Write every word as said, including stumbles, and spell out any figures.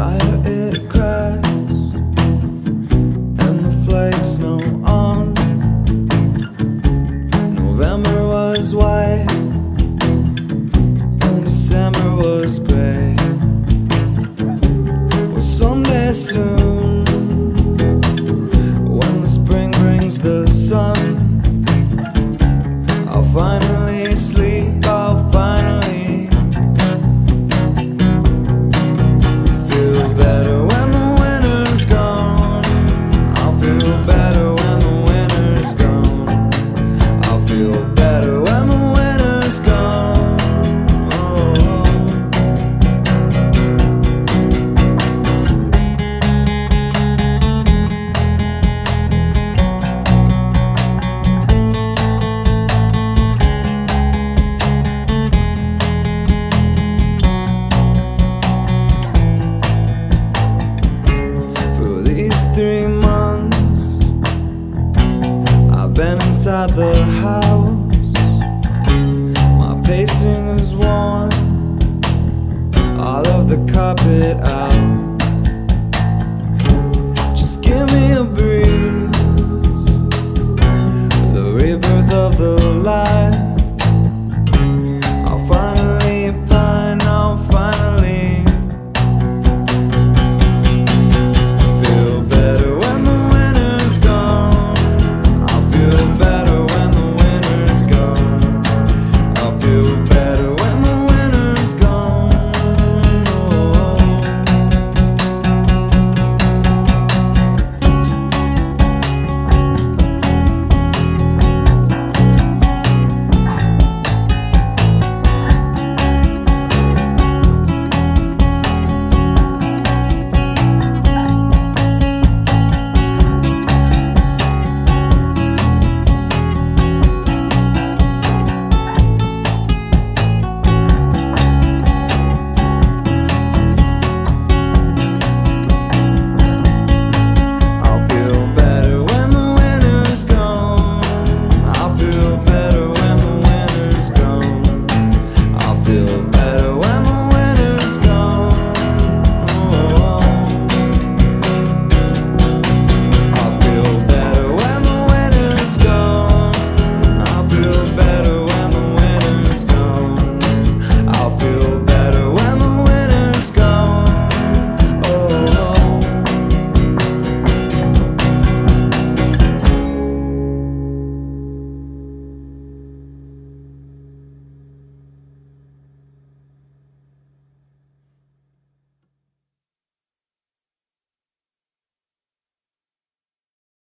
fire it cracks, and the flakes snow on. November was white, and December was grey. Well, someday soon, when the spring brings the sun, I'll finally sleep, I'll finally been inside the house. My pacing is worn, all of the carpet out. Just give me a breeze, the rebirth of the